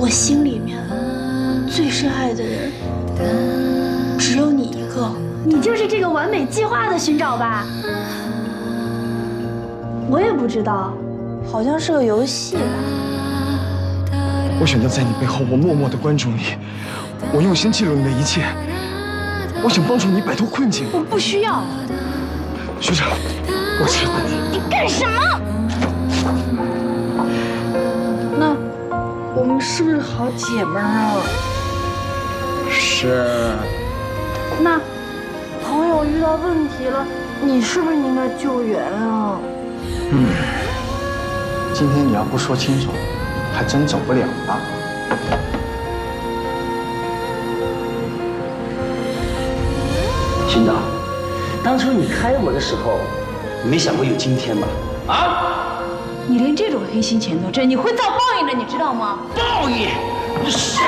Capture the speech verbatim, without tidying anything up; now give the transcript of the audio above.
我心里面最深爱的人只有你一个。你就是这个完美计划的寻找吧？我也不知道，好像是个游戏吧。我选择在你背后，我默默地关注你，我用心记录你的一切，我想帮助你摆脱困境。我不需要。学长，我知道你。你干什么？ 我们是不是好姐妹啊？是。那朋友遇到问题了，你是不是应该救援啊？嗯。今天你要不说清楚，还真走不了了。寻导，当初你开我的时候，没想过有今天吧？啊？ 你连这种黑心钱都挣，你会遭报应的，你知道吗？报应！是。